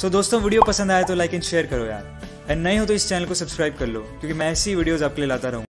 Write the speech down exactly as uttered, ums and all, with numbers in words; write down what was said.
सो so, दोस्तों video पसंद आया तो लाइक एंड शेयर करो यार, एंड नहीं हो तो इस चैनल को सब्सक्राइब कर लो क्योंकि मैं ऐसी वीडियोस आपके लिए लाता रहूँगा।